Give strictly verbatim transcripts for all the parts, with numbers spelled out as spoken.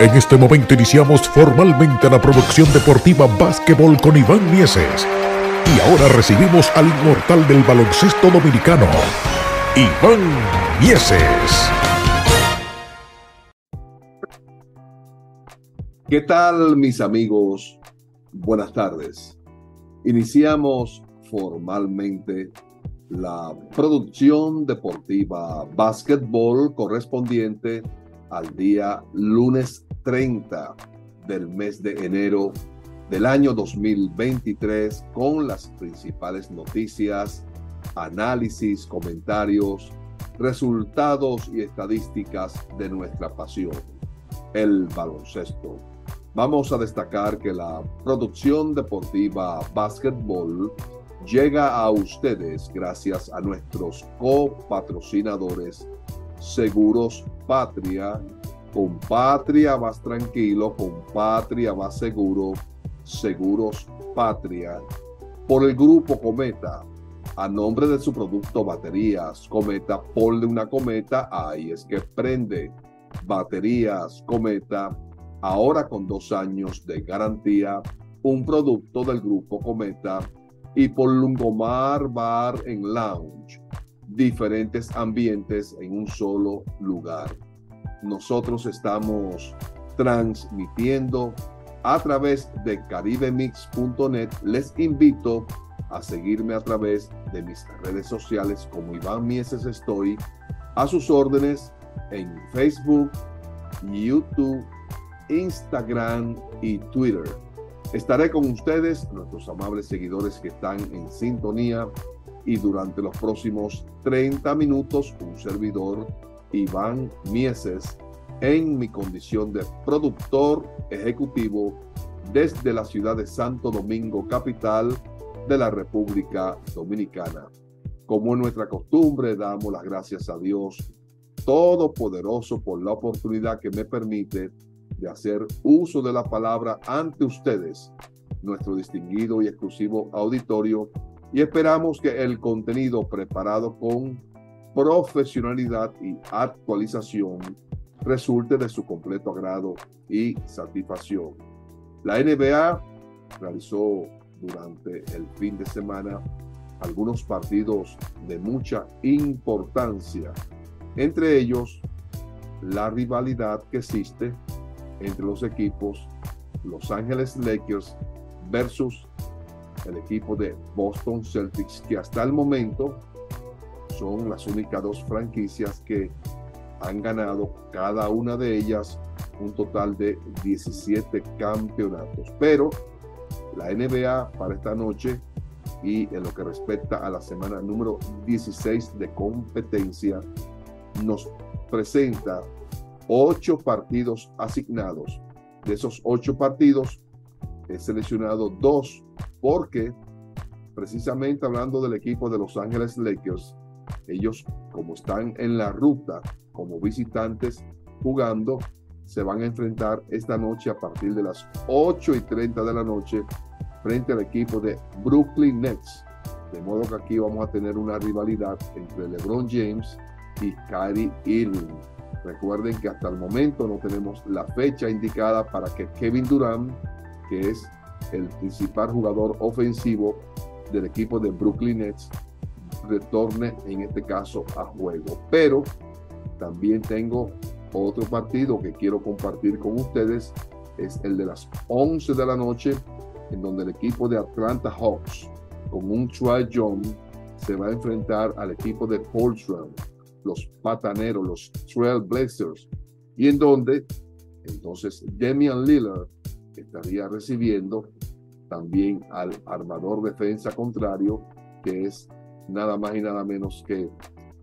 En este momento iniciamos formalmente la producción deportiva Básquetbol con Iván Mieses. Y ahora recibimos al inmortal del baloncesto dominicano, Iván Mieses. ¿Qué tal, mis amigos? Buenas tardes. Iniciamos formalmente la producción deportiva Básquetbol correspondiente al día lunes treinta del mes de enero del año dos mil veintitrés, con las principales noticias, análisis, comentarios, resultados y estadísticas de nuestra pasión, el baloncesto. Vamos a destacar que la producción deportiva Básquetbol llega a ustedes gracias a nuestros copatrocinadores Seguros Patria. Con Patria vas tranquilo, con Patria vas seguro. Seguros Patria, por el Grupo Cometa, a nombre de su producto Baterías Cometa. Ponle una cometa, ahí es que prende. Baterías Cometa, ahora con dos años de garantía, un producto del Grupo Cometa. Y por Lungomar Bar and Lounge, diferentes ambientes en un solo lugar. Nosotros estamos transmitiendo a través de caribemix punto net. Les invito a seguirme a través de mis redes sociales como Iván Mieses. Estoy a sus órdenes en Facebook, YouTube, Instagram y Twitter. Estaré con ustedes, nuestros amables seguidores que están en sintonía, y durante los próximos treinta minutos, un servidor, Iván Mieses, en mi condición de productor ejecutivo desde la ciudad de Santo Domingo, capital de la República Dominicana. Como es nuestra costumbre, damos las gracias a Dios Todopoderoso por la oportunidad que me permite de hacer uso de la palabra ante ustedes, nuestro distinguido y exclusivo auditorio, y esperamos que el contenido preparado con profesionalidad y actualización resulte de su completo agrado y satisfacción. La N B A realizó durante el fin de semana algunos partidos de mucha importancia, entre ellos la rivalidad que existe entre los equipos Los Ángeles Lakers versus el equipo de Boston Celtics, que hasta el momento son las únicas dos franquicias que han ganado cada una de ellas un total de diecisiete campeonatos. Pero la N B A para esta noche, y en lo que respecta a la semana número dieciséis de competencia, nos presenta ocho partidos asignados. De esos ocho partidos he seleccionado dos, porque precisamente hablando del equipo de Los Ángeles Lakers, ellos, como están en la ruta como visitantes jugando, se van a enfrentar esta noche a partir de las ocho y treinta de la noche frente al equipo de Brooklyn Nets. De modo que aquí vamos a tener una rivalidad entre LeBron James y Kyrie Irving. Recuerden que hasta el momento no tenemos la fecha indicada para que Kevin Durant, que es el principal jugador ofensivo del equipo de Brooklyn Nets, retorne en este caso a juego. Pero también tengo otro partido que quiero compartir con ustedes, es el de las once de la noche, en donde el equipo de Atlanta Hawks con un Trae Young se va a enfrentar al equipo de Portland, los pataneros, los Trail Blazers, y en donde entonces Damian Lillard estaría recibiendo también al armador defensa contrario, que es nada más y nada menos que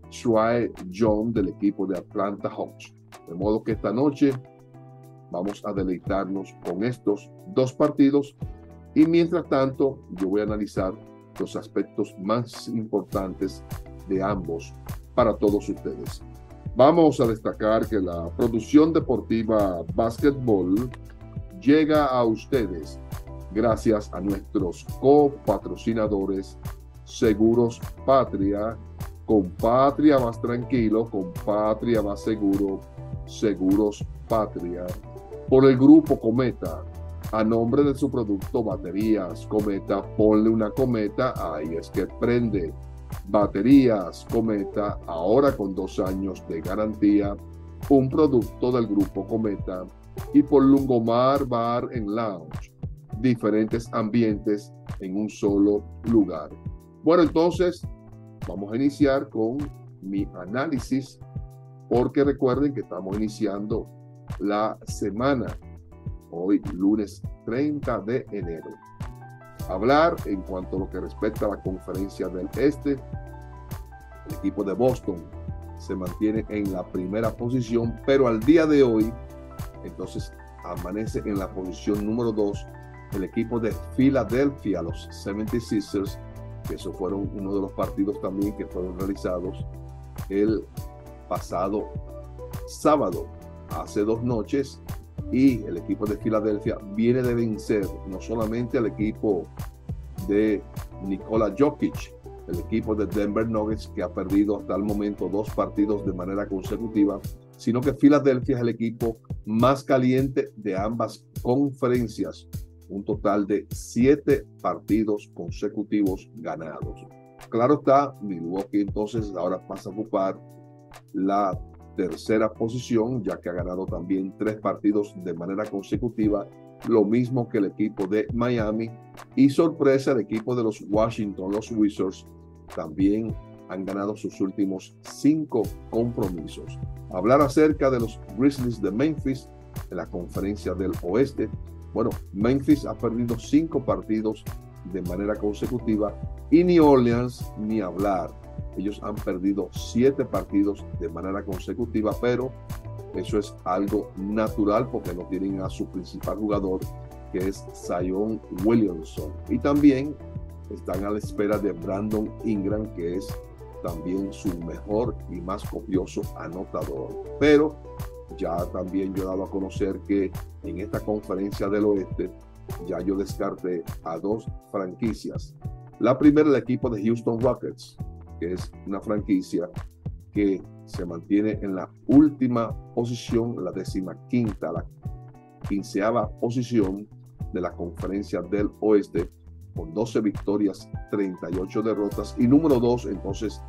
Shay John del equipo de Atlanta Hawks. De modo que esta noche vamos a deleitarnos con estos dos partidos, y mientras tanto yo voy a analizar los aspectos más importantes de ambos para todos ustedes. Vamos a destacar que la producción deportiva Básquetbol llega a ustedes gracias a nuestros copatrocinadores Seguros Patria. Con Patria más tranquilo, con Patria más seguro, Seguros Patria. Por el grupo Cometa, a nombre de su producto Baterías Cometa, ponle una cometa, ahí es que prende. Baterías Cometa, ahora con dos años de garantía, un producto del grupo Cometa. Y por Lungomar Bar and Lounge, diferentes ambientes en un solo lugar. Bueno, entonces vamos a iniciar con mi análisis, porque recuerden que estamos iniciando la semana, hoy lunes treinta de enero. Hablar en cuanto a lo que respecta a la conferencia del este, el equipo de Boston se mantiene en la primera posición, pero al día de hoy, entonces amanece en la posición número dos el equipo de Filadelfia, los setenta y seis ers, que eso fueron uno de los partidos también que fueron realizados el pasado sábado, hace dos noches, y el equipo de Filadelfia viene de vencer no solamente al equipo de Nikola Jokic, el equipo de Denver Nuggets, que ha perdido hasta el momento dos partidos de manera consecutiva, sino que Filadelfia es el equipo más caliente de ambas conferencias, un total de siete partidos consecutivos ganados. Claro está, Milwaukee entonces ahora pasa a ocupar la tercera posición, ya que ha ganado también tres partidos de manera consecutiva, lo mismo que el equipo de Miami, y sorpresa, el equipo de los Washington, los Wizards, también han ganado sus últimos cinco compromisos. Hablar acerca de los Grizzlies de Memphis en la conferencia del oeste. Bueno, Memphis ha perdido cinco partidos de manera consecutiva, y New Orleans, ni hablar. Ellos han perdido siete partidos de manera consecutiva, pero eso es algo natural porque no tienen a su principal jugador, que es Zion Williamson. Y también están a la espera de Brandon Ingram, que es también su mejor y más copioso anotador. Pero ya también yo he dado a conocer que en esta conferencia del oeste ya yo descarté a dos franquicias. La primera, el equipo de Houston Rockets, que es una franquicia que se mantiene en la última posición, la décima quinta, la quinceava posición de la conferencia del oeste, con doce victorias, treinta y ocho derrotas, y número dos, entonces,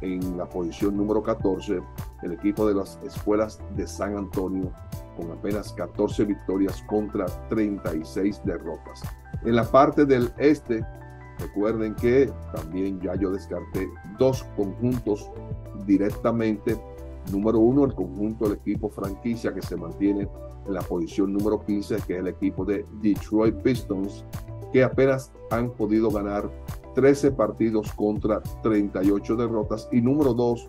en la posición número catorce, el equipo de las Escuelas de San Antonio, con apenas catorce victorias contra treinta y seis derrotas. En la parte del este, recuerden que también ya yo descarté dos conjuntos directamente. Número uno, el conjunto del equipo franquicia que se mantiene en la posición número quince, que es el equipo de Detroit Pistons, que apenas han podido ganar trece partidos contra treinta y ocho derrotas. Y número dos,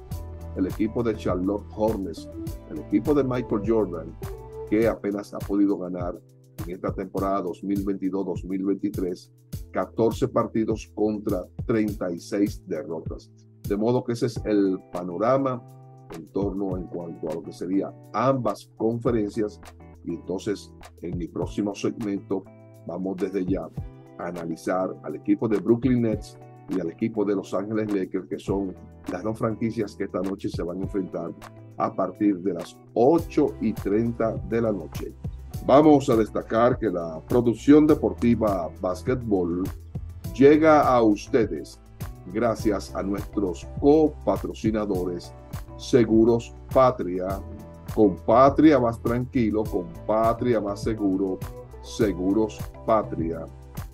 el equipo de Charlotte Hornets, el equipo de Michael Jordan, que apenas ha podido ganar en esta temporada dos mil veintidós dos mil veintitrés catorce partidos contra treinta y seis derrotas. De modo que ese es el panorama en torno en cuanto a lo que sería ambas conferencias, y entonces en mi próximo segmento vamos desde ya a analizar al equipo de Brooklyn Nets y al equipo de Los Ángeles Lakers, que son las dos franquicias que esta noche se van a enfrentar a partir de las ocho y treinta de la noche. Vamos a destacar que la producción deportiva Básquetbol llega a ustedes gracias a nuestros copatrocinadores Seguros Patria, con Patria más tranquilo, con Patria más seguro, Seguros Patria.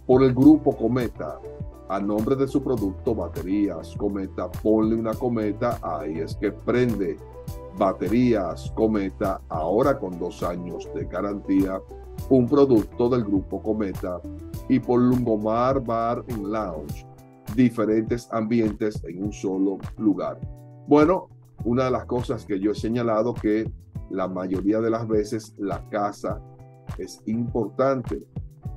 Por el grupo Cometa, a nombre de su producto Baterías Cometa, ponle una cometa, ahí es que prende. Baterías Cometa, ahora con dos años de garantía, un producto del grupo Cometa. Y por Lungomar Bar and Lounge, diferentes ambientes en un solo lugar. Bueno, una de las cosas que yo he señalado, que la mayoría de las veces la casa es importante,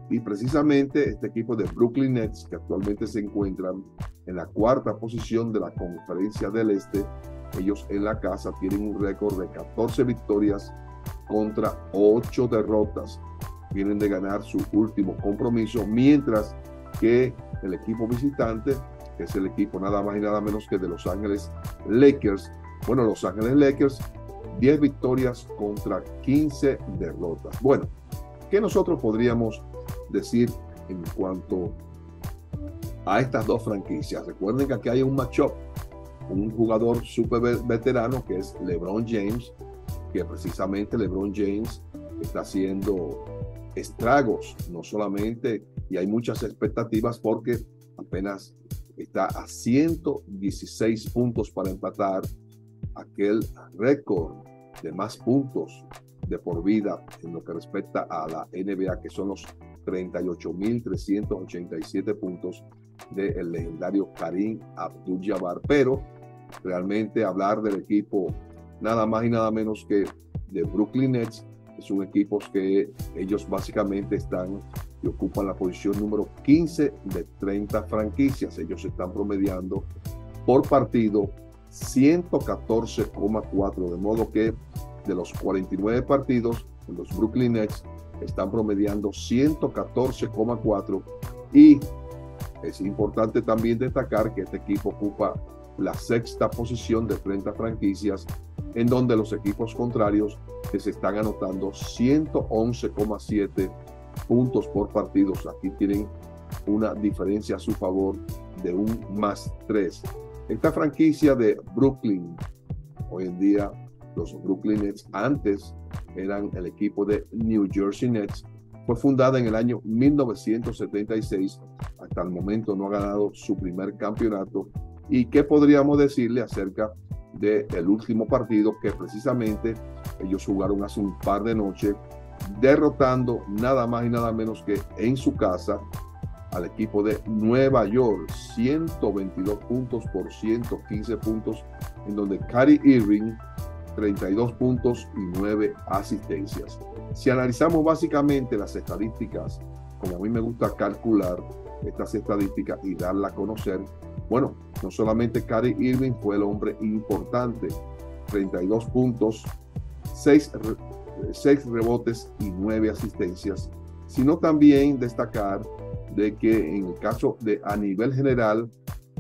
y precisamente este equipo de Brooklyn Nets, que actualmente se encuentran en la cuarta posición de la conferencia del este, ellos en la casa tienen un récord de catorce victorias contra ocho derrotas, vienen de ganar su último compromiso, mientras que el equipo visitante que es el equipo nada más y nada menos que de Los Ángeles Lakers. Bueno, Los Ángeles Lakers, diez victorias contra quince derrotas. Bueno, ¿qué nosotros podríamos decir en cuanto a estas dos franquicias? Recuerden que aquí hay un matchup, un jugador súper veterano que es LeBron James, que precisamente LeBron James está haciendo estragos, no solamente, y hay muchas expectativas porque apenas está a ciento dieciséis puntos para empatar aquel récord de más puntos de por vida en lo que respecta a la N B A, que son los treinta y ocho mil trescientos ochenta y siete puntos del legendario Karim Abdul-Jabbar. Pero realmente hablar del equipo nada más y nada menos que de Brooklyn Nets, que son equipos que ellos básicamente están y ocupan la posición número quince de treinta franquicias. Ellos están promediando por partido ciento catorce coma cuatro, de modo que de los cuarenta y nueve partidos, los Brooklyn Nets están promediando ciento catorce coma cuatro, y es importante también destacar que este equipo ocupa la sexta posición de treinta franquicias, en donde los equipos contrarios les están anotando ciento once coma siete puntos por partido. Aquí tienen una diferencia a su favor de un más tres. Esta franquicia de Brooklyn, hoy en día los Brooklyn Nets, antes eran el equipo de New Jersey Nets, fue fundada en el año mil novecientos setenta y seis, hasta el momento no ha ganado su primer campeonato. ¿Y qué podríamos decirle acerca del último partido que precisamente ellos jugaron hace un par de noches, derrotando nada más y nada menos que en su casa al equipo de Nueva York, ciento veintidós puntos por ciento quince puntos, en donde Kyrie Irving, treinta y dos puntos y nueve asistencias. Si analizamos básicamente las estadísticas, como a mí me gusta calcular estas estadísticas y darla a conocer, bueno, no solamente Kyrie Irving fue el hombre importante, treinta y dos puntos, seis rebotes y nueve asistencias, sino también destacar de que en el caso de a nivel general,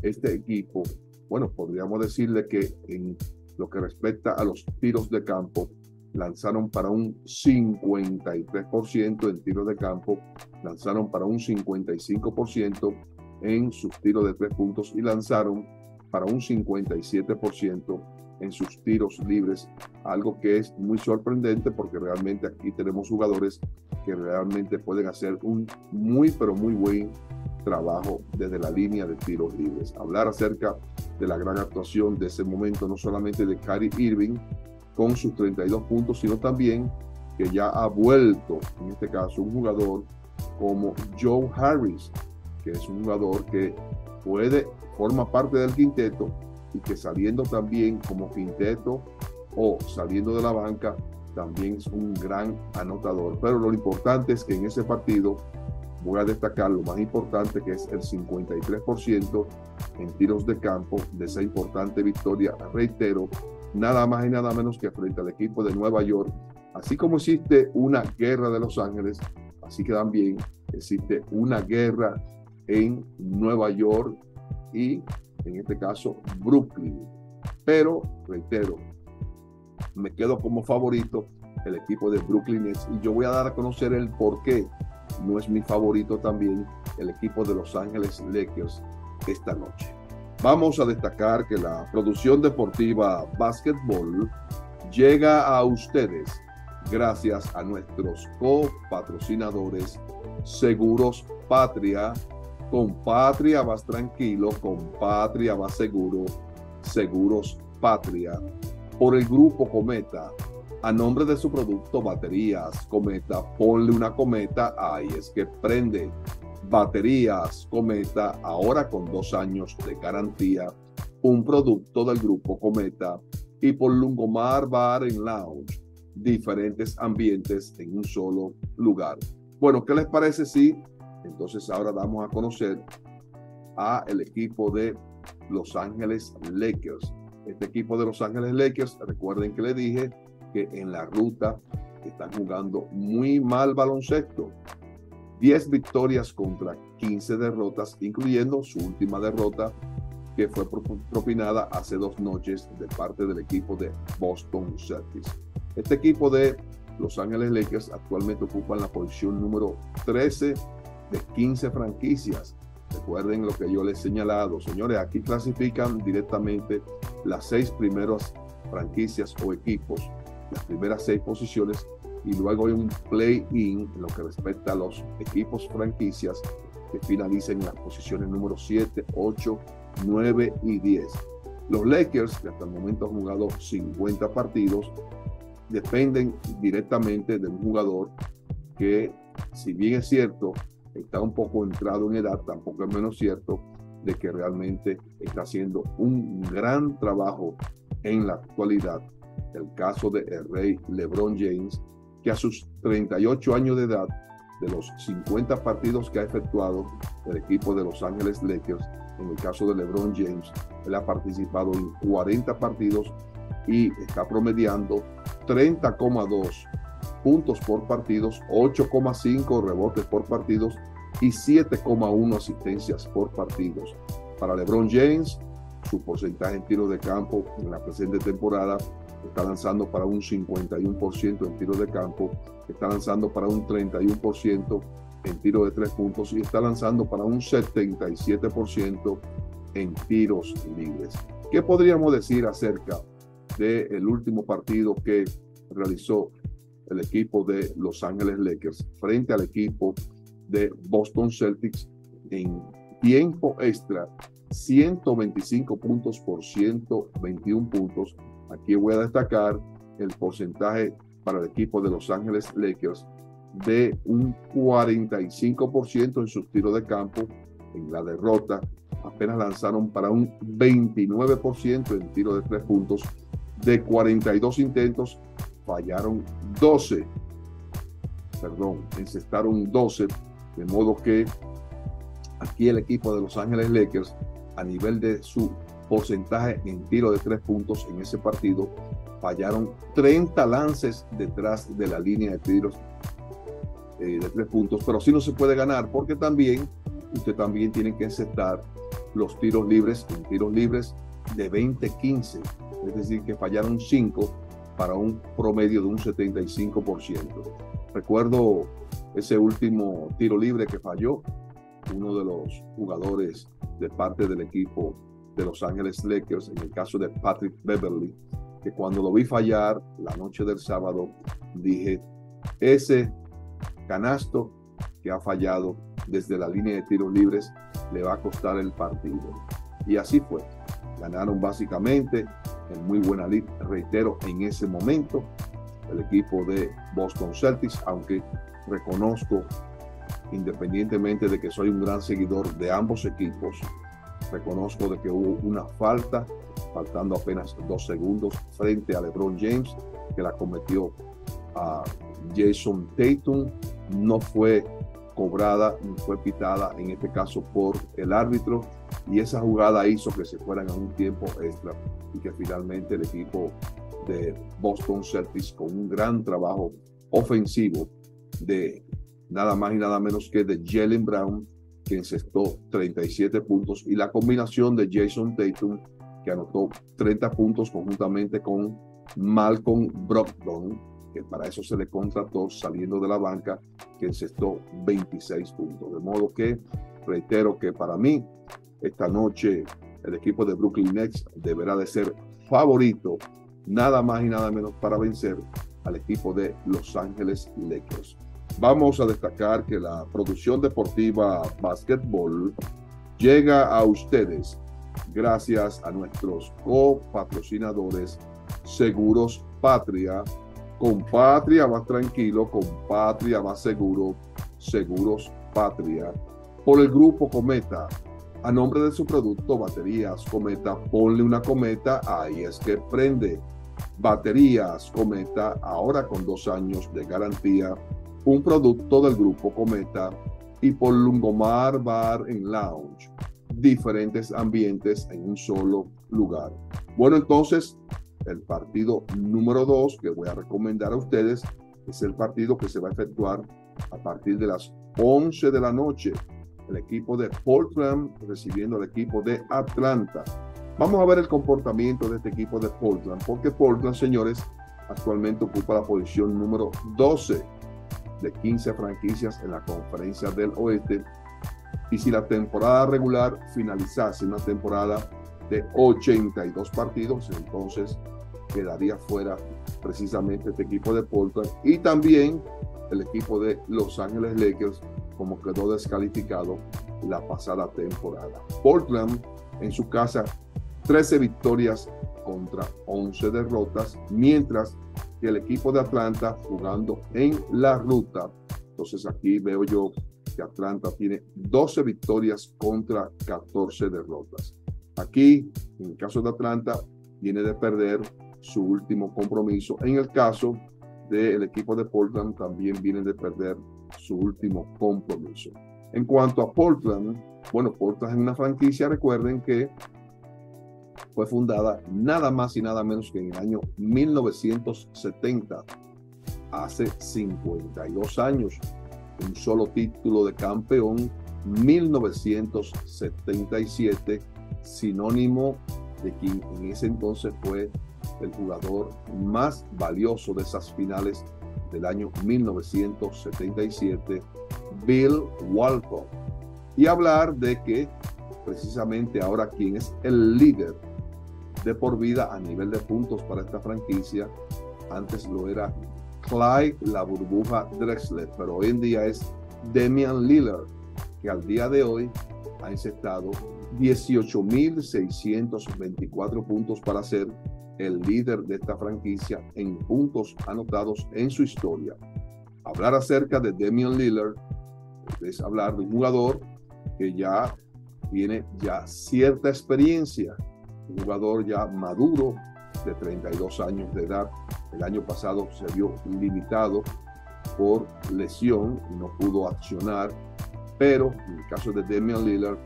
este equipo, bueno, podríamos decirle que en lo que respecta a los tiros de campo, lanzaron para un cincuenta y tres por ciento en tiros de campo, lanzaron para un cincuenta y cinco por ciento en sus tiros de tres puntos y lanzaron para un cincuenta y siete por ciento en sus tiros libres, algo que es muy sorprendente porque realmente aquí tenemos jugadores que realmente pueden hacer un muy pero muy buen trabajo desde la línea de tiros libres. Hablar acerca de la gran actuación de ese momento, no solamente de Kyrie Irving con sus treinta y dos puntos, sino también que ya ha vuelto, en este caso, un jugador como Joe Harris, que es un jugador que puede, forma parte del quinteto, y que saliendo también como quinteto o saliendo de la banca, también es un gran anotador. Pero lo importante es que en ese partido voy a destacar lo más importante, que es el cincuenta y tres por ciento en tiros de campo de esa importante victoria, reitero, nada más y nada menos que frente al equipo de Nueva York. Así como existe una guerra de Los Ángeles, así que también existe una guerra en Nueva York y en este caso Brooklyn. Pero, reitero, me quedo como favorito el equipo de Brooklyn Nets, y yo voy a dar a conocer el por qué no es mi favorito también el equipo de Los Ángeles Lakers esta noche. Vamos a destacar que la producción deportiva Basketball llega a ustedes gracias a nuestros copatrocinadores Seguros Patria. Con Patria vas tranquilo, con Patria vas seguro. Seguros Patria, por el Grupo Cometa. A nombre de su producto Baterías Cometa, ponle una cometa, ahí es que prende. Baterías Cometa, ahora con dos años de garantía, un producto del Grupo Cometa. Y por Lungomar Bar and Lounge, diferentes ambientes en un solo lugar. Bueno, ¿qué les parece si entonces ahora damos a conocer a el equipo de Los Ángeles Lakers? Este equipo de Los Ángeles Lakers, recuerden que le dije que en la ruta están jugando muy mal baloncesto. diez victorias contra quince derrotas, incluyendo su última derrota que fue propinada hace dos noches de parte del equipo de Boston Celtics. Este equipo de Los Ángeles Lakers actualmente ocupa la posición número trece de quince franquicias. Recuerden lo que yo les he señalado, señores, aquí clasifican directamente las seis primeras franquicias o equipos, las primeras seis posiciones, y luego hay un play-in en lo que respecta a los equipos franquicias que finalicen en las posiciones número siete, ocho, nueve y diez. Los Lakers, que hasta el momento han jugado cincuenta partidos, dependen directamente de un jugador que, si bien es cierto, está un poco entrado en edad, tampoco es menos cierto de que realmente está haciendo un gran trabajo en la actualidad. El caso de el rey LeBron James, que a sus treinta y ocho años de edad, de los cincuenta partidos que ha efectuado el equipo de Los Ángeles Lakers, en el caso de LeBron James, él ha participado en cuarenta partidos y está promediando treinta coma dos puntos por partidos, ocho coma cinco rebotes por partidos y siete coma uno asistencias por partidos. Para LeBron James, su porcentaje en tiros de campo en la presente temporada está lanzando para un cincuenta y uno por ciento en tiros de campo, está lanzando para un treinta y uno por ciento en tiro de tres puntos y está lanzando para un setenta y siete por ciento en tiros libres. ¿Qué podríamos decir acerca del último partido que realizó el equipo de Los Ángeles Lakers frente al equipo de Boston Celtics en tiempo extra? ciento veinticinco puntos por ciento veintiuno puntos. Aquí voy a destacar el porcentaje para el equipo de Los Ángeles Lakers de un cuarenta y cinco por ciento en sus tiros de campo. En la derrota apenas lanzaron para un veintinueve por ciento en tiro de tres puntos. De cuarenta y dos intentos fallaron doce, perdón, encestaron doce, de modo que aquí el equipo de Los Ángeles Lakers, a nivel de su porcentaje en tiro de tres puntos en ese partido, fallaron treinta lances detrás de la línea de tiros eh, de tres puntos, pero sí no se puede ganar porque también, usted también tiene que encestar los tiros libres, en tiros libres de veinte a quince, es decir que fallaron cinco para un promedio de un setenta y cinco por ciento. Recuerdo ese último tiro libre que falló uno de los jugadores de parte del equipo de Los Ángeles Lakers, en el caso de Patrick Beverly, que cuando lo vi fallar la noche del sábado, dije, ese canasto que ha fallado desde la línea de tiros libres le va a costar el partido. Y así fue. Ganaron básicamente en muy buena lid, reitero, en ese momento el equipo de Boston Celtics, aunque reconozco, independientemente de que soy un gran seguidor de ambos equipos, reconozco de que hubo una falta, faltando apenas dos segundos frente a LeBron James, que la cometió a Jason Tatum, no fue cobrada, no fue pitada en este caso por el árbitro, y esa jugada hizo que se fueran a un tiempo extra y que finalmente el equipo de Boston Celtics, con un gran trabajo ofensivo de nada más y nada menos que de Jaylen Brown, que encestó treinta y siete puntos, y la combinación de Jason Tatum, que anotó treinta puntos conjuntamente con Malcolm Brogdon, que para eso se le contrató saliendo de la banca, que encestó veintiséis puntos. De modo que reitero que para mí esta noche el equipo de Brooklyn Nets deberá de ser favorito, nada más y nada menos, para vencer al equipo de Los Ángeles Lakers. Vamos a destacar que la producción deportiva Basketball llega a ustedes gracias a nuestros copatrocinadores Seguros Patria. Con Patria vas tranquilo, con Patria vas seguro. Seguros Patria. Por el grupo Cometa. A nombre de su producto Baterías Cometa, ponle una cometa, ahí es que prende. Baterías Cometa, ahora con dos años de garantía, un producto del grupo Cometa. Y por Lungomar Bar and Lounge, diferentes ambientes en un solo lugar. Bueno, entonces, el partido número dos que voy a recomendar a ustedes es el partido que se va a efectuar a partir de las once de la noche. El equipo de Portland recibiendo al equipo de Atlanta. Vamos a ver el comportamiento de este equipo de Portland, porque Portland, señores, actualmente ocupa la posición número doce de quince franquicias en la Conferencia del Oeste. Y si la temporada regular finalizase una temporada de ochenta y dos partidos, entonces quedaría fuera precisamente este equipo de Portland y también el equipo de Los Ángeles Lakers, como quedó descalificado la pasada temporada. Portland en su casa, trece victorias contra once derrotas, mientras que el equipo de Atlanta jugando en la ruta. Entonces aquí veo yo que Atlanta tiene doce victorias contra catorce derrotas. Aquí, en el caso de Atlanta, viene de perder su último compromiso. En el caso del equipo de Portland, también viene de perder su último compromiso. En cuanto a Portland, bueno, Portland es una franquicia, recuerden que fue fundada nada más y nada menos que en el año mil novecientos setenta, hace cincuenta y dos años, un solo título de campeón, mil novecientos setenta y siete, sinónimo de quien en ese entonces fue el jugador más valioso de esas finales del año mil novecientos setenta y siete, Bill Walcott. Y hablar de que precisamente ahora quien es el líder de por vida a nivel de puntos para esta franquicia, antes lo era Clyde la burbuja Drexler, pero hoy en día es Damian Lillard, que al día de hoy ha encestado dieciocho mil seiscientos veinticuatro puntos para ser el líder de esta franquicia en puntos anotados en su historia. Hablar acerca de Damian Lillard es hablar de un jugador que ya tiene ya cierta experiencia, un jugador ya maduro de treinta y dos años de edad. El año pasado se vio limitado por lesión y no pudo accionar, pero en el caso de Damian Lillard,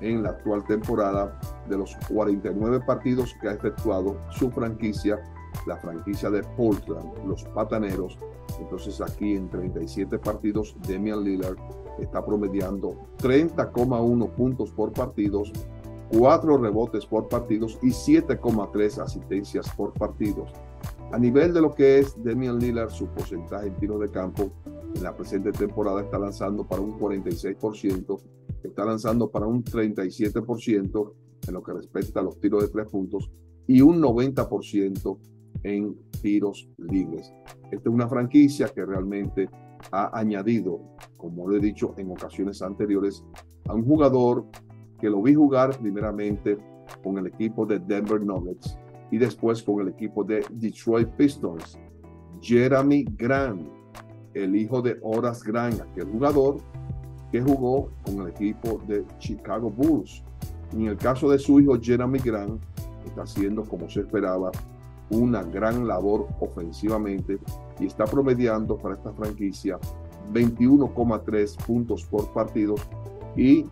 en la actual temporada, de los cuarenta y nueve partidos que ha efectuado su franquicia, la franquicia de Portland, los Pataneros, entonces aquí en treinta y siete partidos, Damian Lillard está promediando treinta coma uno puntos por partidos, cuatro rebotes por partidos y siete coma tres asistencias por partidos. A nivel de lo que es Damian Lillard, su porcentaje en tiros de campo en la presente temporada está lanzando para un cuarenta y seis por ciento, está lanzando para un treinta y siete por ciento en lo que respecta a los tiros de tres puntos y un noventa por ciento en tiros libres. Esta es una franquicia que realmente ha añadido, como lo he dicho en ocasiones anteriores, a un jugador que lo vi jugar primeramente con el equipo de Denver Nuggets y después con el equipo de Detroit Pistons, Jerami Grant, el hijo de Horace Grant, aquel jugador que jugó con el equipo de Chicago Bulls. Y en el caso de su hijo, Jerami Grant, está haciendo, como se esperaba, una gran labor ofensivamente y está promediando para esta franquicia veintiuno coma tres puntos por partido. Y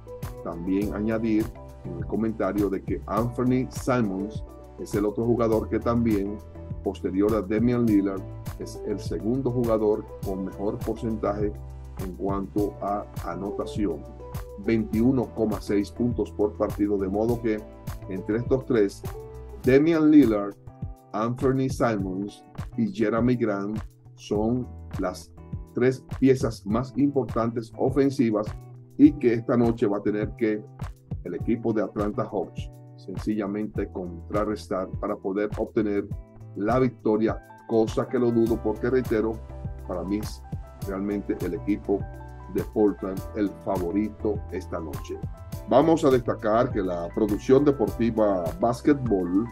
también añadir en el comentario de que Anthony Simons es el otro jugador que también, posterior a Damian Lillard, es el segundo jugador con mejor porcentaje en cuanto a anotación, veintiuno coma seis puntos por partido, de modo que entre estos tres, Damian Lillard, Anthony Simons y Jerami Grant son las tres piezas más importantes ofensivas y que esta noche va a tener que el equipo de Atlanta Hawks sencillamente contrarrestar para poder obtener la victoria, cosa que lo dudo porque, reitero, para mí es realmente el equipo de Portland el favorito esta noche. Vamos a destacar que la producción deportiva Basketball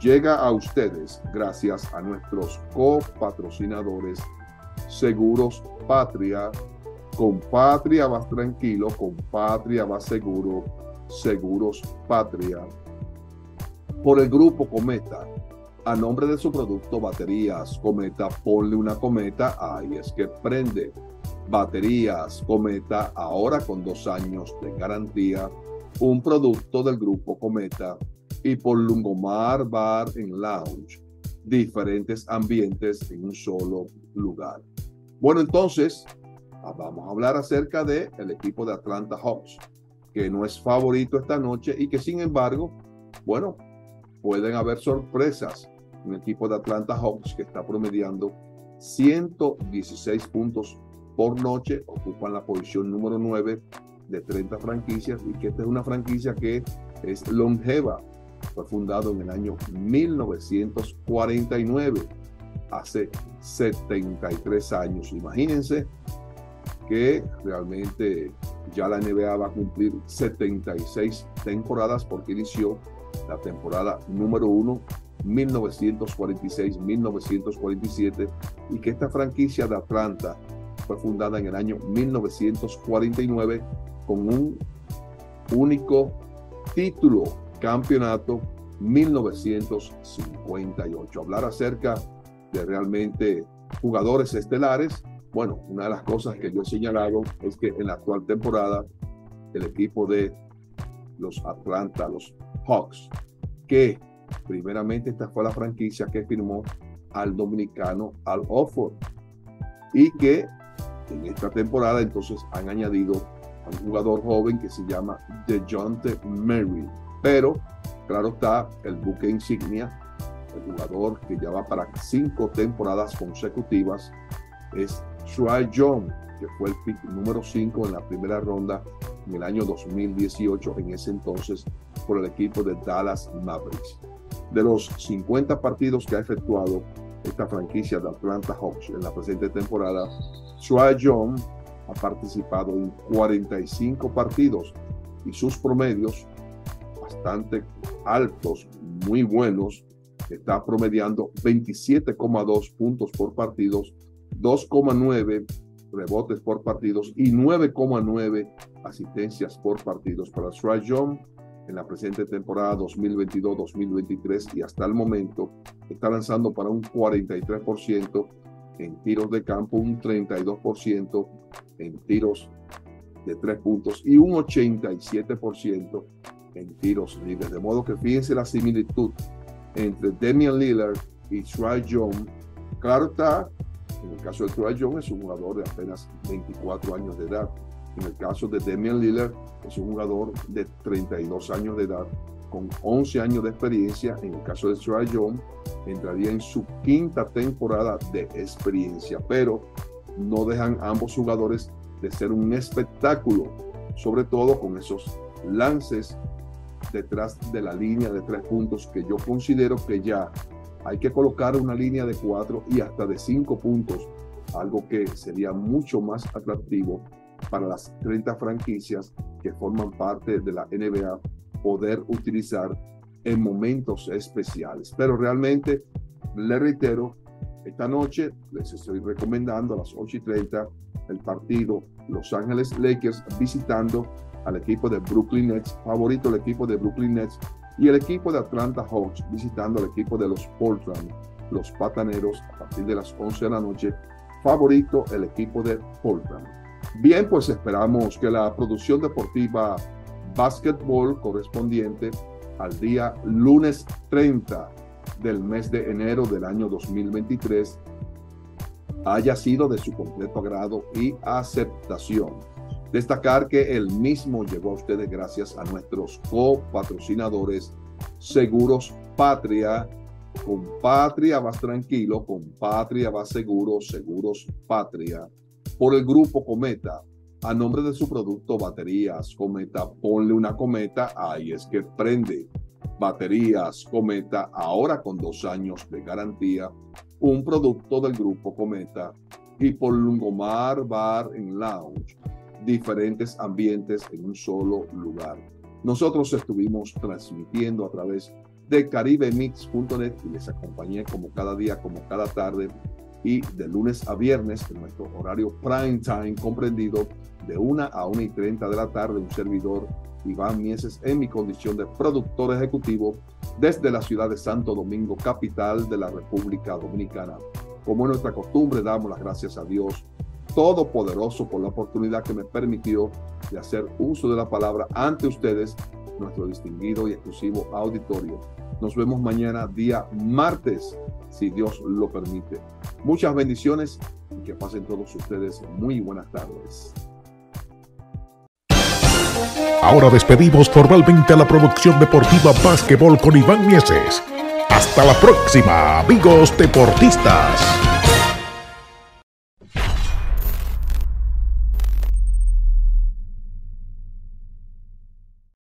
llega a ustedes gracias a nuestros copatrocinadores Seguros Patria. Con Patria vas tranquilo, con Patria vas seguro. Seguros Patria. Por el Grupo Cometa. A nombre de su producto Baterías Cometa, ponle una cometa, ahí es que prende. Baterías Cometa, ahora con dos años de garantía, un producto del Grupo Cometa. Y por Lungomar Bar and Lounge, diferentes ambientes en un solo lugar. Bueno, entonces, Vamos a hablar acerca del equipo de Atlanta Hawks, que no es favorito esta noche y que sin embargo, bueno, pueden haber sorpresas. Un equipo de Atlanta Hawks que está promediando ciento dieciséis puntos por noche, ocupan la posición número nueve de treinta franquicias, y que esta es una franquicia que es longeva. Fue fundado en el año mil novecientos cuarenta y nueve, hace setenta y tres años. Imagínense que realmente ya la N B A va a cumplir setenta y seis temporadas, porque inició la temporada número uno mil novecientos cuarenta y seis mil novecientos cuarenta y siete, y que esta franquicia de Atlanta fue fundada en el año mil novecientos cuarenta y nueve con un único título, campeonato mil novecientos cincuenta y ocho. Hablar acerca de realmente jugadores estelares. Bueno, una de las cosas que yo he señalado es que en la actual temporada el equipo de los Atlanta, los Hawks, que primeramente esta fue la franquicia que firmó al dominicano Al Horford, y que en esta temporada entonces han añadido a un jugador joven que se llama DeJounte Murray. Pero claro está, el buque insignia, el jugador que ya va para cinco temporadas consecutivas, es Trae Young, que fue el pick número cinco en la primera ronda en el año dos mil dieciocho, en ese entonces por el equipo de Dallas Mavericks. De los cincuenta partidos que ha efectuado esta franquicia de Atlanta Hawks en la presente temporada, Trae Young ha participado en cuarenta y cinco partidos, y sus promedios bastante altos, muy buenos. Está promediando veintisiete coma dos puntos por partidos, dos coma nueve rebotes por partidos y nueve coma nueve asistencias por partidos para Trae Young. En la presente temporada dos mil veintidós dos mil veintitrés y hasta el momento está lanzando para un cuarenta y tres por ciento en tiros de campo, un treinta y dos por ciento en tiros de tres puntos y un ochenta y siete por ciento en tiros libres. De modo que fíjense la similitud entre Damian Lillard y Trae Young. Claro está, en el caso de Trae Young es un jugador de apenas veinticuatro años de edad. En el caso de Damian Lillard, es un jugador de treinta y dos años de edad, con once años de experiencia. En el caso de Trae Young, entraría en su quinta temporada de experiencia, pero no dejan ambos jugadores de ser un espectáculo, sobre todo con esos lances detrás de la línea de tres puntos, que yo considero que ya hay que colocar una línea de cuatro y hasta de cinco puntos, algo que sería mucho más atractivo para las treinta franquicias que forman parte de la N B A poder utilizar en momentos especiales. Pero realmente, le reitero, esta noche les estoy recomendando a las ocho y treinta el partido Los Ángeles Lakers visitando al equipo de Brooklyn Nets, favorito el equipo de Brooklyn Nets, y el equipo de Atlanta Hawks visitando al equipo de los Portland, los Pataneros, a partir de las once de la noche, favorito el equipo de Portland. Bien, pues esperamos que la producción deportiva básquetbol correspondiente al día lunes treinta del mes de enero del año dos mil veintitrés haya sido de su completo agrado y aceptación. Destacar que el mismo llegó a ustedes gracias a nuestros copatrocinadores Seguros Patria. Con Patria vas tranquilo, con Patria vas seguro, Seguros Patria. Por el Grupo Cometa, a nombre de su producto Baterías Cometa, ponle una cometa, ahí es que prende. Baterías Cometa, ahora con dos años de garantía, un producto del Grupo Cometa. Y por Lungomar Bar and Lounge, diferentes ambientes en un solo lugar. Nosotros estuvimos transmitiendo a través de caribemix punto net y les acompañé como cada día, como cada tarde, y de lunes a viernes en nuestro horario prime time comprendido de una a una y treinta de la tarde, un servidor Iván Mieses en mi condición de productor ejecutivo desde la ciudad de Santo Domingo, capital de la República Dominicana. Como es nuestra costumbre, damos las gracias a Dios Todopoderoso por la oportunidad que me permitió de hacer uso de la palabra ante ustedes, nuestro distinguido y exclusivo auditorio. Nos vemos mañana, día martes, si Dios lo permite. Muchas bendiciones, y que pasen todos ustedes muy buenas tardes. Ahora despedimos formalmente a la producción deportiva Básquetbol con Iván Mieses. Hasta la próxima, amigos deportistas.